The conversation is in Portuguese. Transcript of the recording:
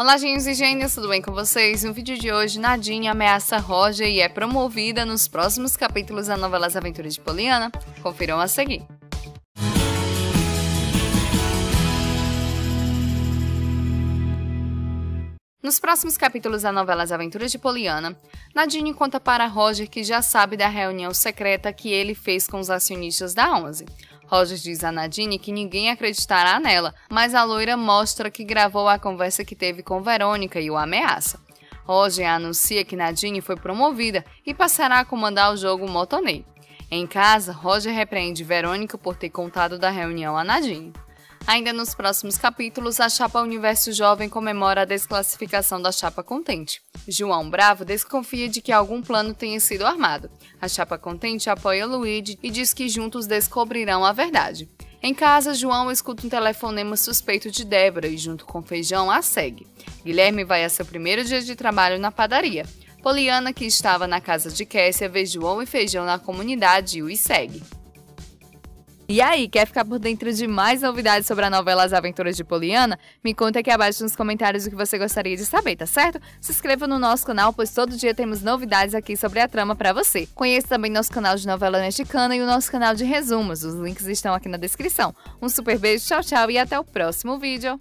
Olá, gênios e gênias, tudo bem com vocês? No vídeo de hoje, Nadine ameaça Roger e é promovida nos próximos capítulos da novela As Aventuras de Poliana. Confiram a seguir. Nos próximos capítulos da novela As Aventuras de Poliana, Nadine conta para Roger que já sabe da reunião secreta que ele fez com os acionistas da Onze. Roger diz a Nadine que ninguém acreditará nela, mas a loira mostra que gravou a conversa que teve com Verônica e o ameaça. Roger anuncia que Nadine foi promovida e passará a comandar o jogo Motonei. Em casa, Roger repreende Verônica por ter contado da reunião a Nadine. Ainda nos próximos capítulos, a Chapa Universo Jovem comemora a desclassificação da Chapa Contente. João Bravo desconfia de que algum plano tenha sido armado. A Chapa Contente apoia Luigi e diz que juntos descobrirão a verdade. Em casa, João escuta um telefonema suspeito de Débora e, junto com Feijão, a segue. Guilherme vai a seu primeiro dia de trabalho na padaria. Poliana, que estava na casa de Kessia, vê João e Feijão na comunidade e os segue. E aí, quer ficar por dentro de mais novidades sobre a novela As Aventuras de Poliana? Me conta aqui abaixo nos comentários o que você gostaria de saber, tá certo? Se inscreva no nosso canal, pois todo dia temos novidades aqui sobre a trama pra você. Conheça também nosso canal de novela mexicana e o nosso canal de resumos. Os links estão aqui na descrição. Um super beijo, tchau, tchau e até o próximo vídeo.